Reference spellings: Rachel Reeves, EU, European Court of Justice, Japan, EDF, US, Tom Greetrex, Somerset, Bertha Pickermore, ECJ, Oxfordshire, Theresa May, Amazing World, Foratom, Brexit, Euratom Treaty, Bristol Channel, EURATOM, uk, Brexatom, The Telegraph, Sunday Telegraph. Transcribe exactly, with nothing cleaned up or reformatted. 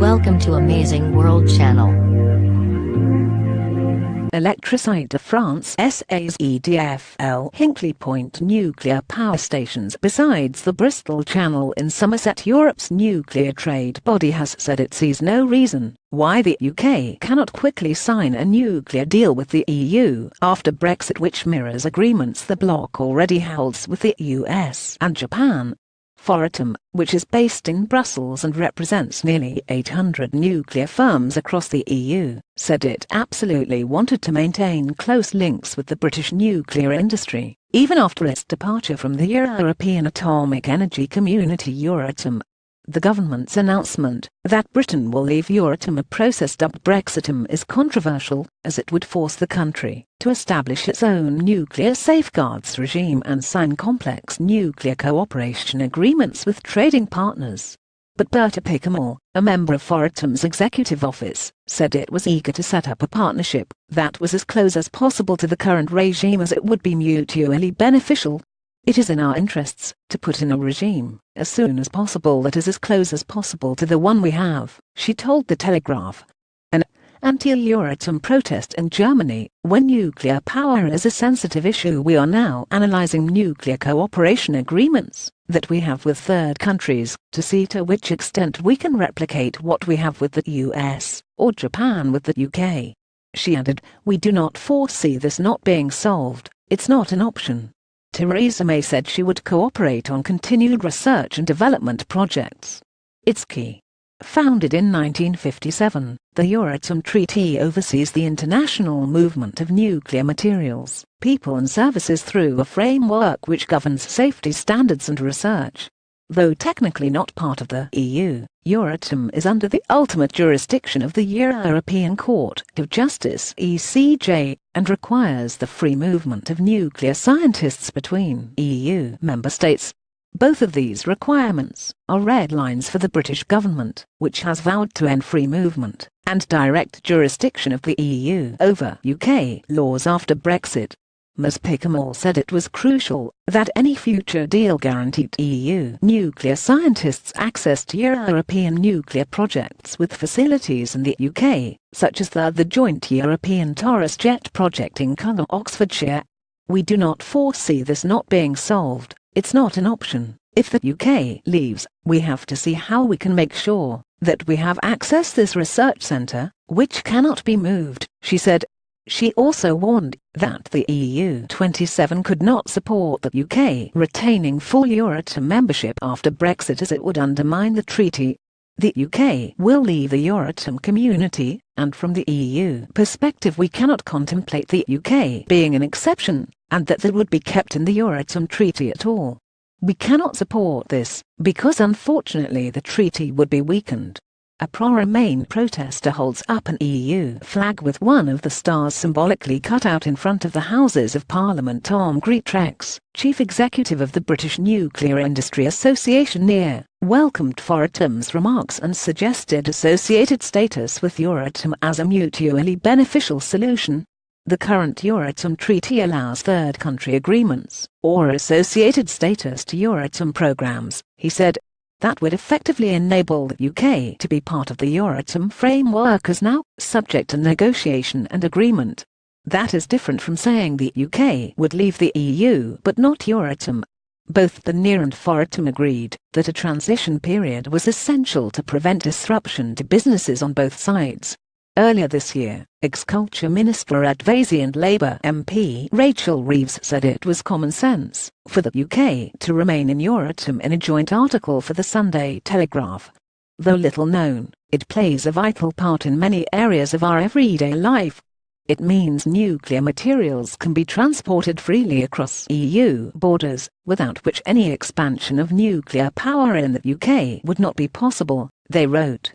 Welcome to Amazing World Channel. Electricité de France S A's E D F L Hinkley Point nuclear power stations besides the Bristol Channel in Somerset. Europe's nuclear trade body has said it sees no reason why the U K cannot quickly sign a nuclear deal with the E U after Brexit, which mirrors agreements the bloc already holds with the U S and Japan. Foratom, which is based in Brussels and represents nearly eight hundred nuclear firms across the E U, said it absolutely wanted to maintain close links with the British nuclear industry, even after its departure from the European Atomic Energy Community Euratom. The government's announcement that Britain will leave Euratom, a process dubbed Brexatom, is controversial, as it would force the country to establish its own nuclear safeguards regime and sign complex nuclear cooperation agreements with trading partners. But Bertha Pickermore, a member of Foratom's executive office, said it was eager to set up a partnership that was as close as possible to the current regime as it would be mutually beneficial. It is in our interests to put in a regime as soon as possible that is as close as possible to the one we have, she told The Telegraph. An anti-Euratom protest in Germany. When nuclear power is a sensitive issue, we are now analysing nuclear cooperation agreements that we have with third countries to see to which extent we can replicate what we have with the U S or Japan with the U K. She added, we do not foresee this not being solved, it's not an option. Theresa May said she would cooperate on continued research and development projects. It's key. Founded in nineteen fifty-seven, the Euratom Treaty oversees the international movement of nuclear materials, people and services through a framework which governs safety standards and research. Though technically not part of the E U, Euratom is under the ultimate jurisdiction of the European Court of Justice (E C J) and requires the free movement of nuclear scientists between E U member states. Both of these requirements are red lines for the British government, which has vowed to end free movement and direct jurisdiction of the E U over U K laws after Brexit. Miz Pickermore said it was crucial that any future deal guaranteed E U nuclear scientists access to European nuclear projects with facilities in the U K, such as the, the joint European Taurus Jet project in Culham, Oxfordshire. We do not foresee this not being solved, it's not an option. If the U K leaves, we have to see how we can make sure that we have access to this research centre, which cannot be moved, she said. She also warned that the E U twenty-seven could not support the U K retaining full Euratom membership after Brexit, as it would undermine the treaty. The U K will leave the Euratom community, and from the E U perspective we cannot contemplate the U K being an exception, and that they would be kept in the Euratom Treaty at all. We cannot support this, because unfortunately the treaty would be weakened. A pro-Remain protester holds up an E U flag with one of the stars symbolically cut out in front of the Houses of Parliament. Tom Greetrex, chief executive of the British Nuclear Industry Association (N E A R), welcomed Foratom's remarks and suggested associated status with Euratom as a mutually beneficial solution. The current Euratom Treaty allows third country agreements or associated status to Euratom programs, he said. That would effectively enable the U K to be part of the Euratom framework as now, subject to negotiation and agreement. That is different from saying the U K would leave the E U but not Euratom. Both the N E A R and Foratom agreed that a transition period was essential to prevent disruption to businesses on both sides. Earlier this year, ex-Culture Minister Ed Vaizey and Labour M P Rachel Reeves said it was common sense for the U K to remain in Euratom in a joint article for the Sunday Telegraph. Though little known, it plays a vital part in many areas of our everyday life. It means nuclear materials can be transported freely across E U borders, without which any expansion of nuclear power in the U K would not be possible, they wrote.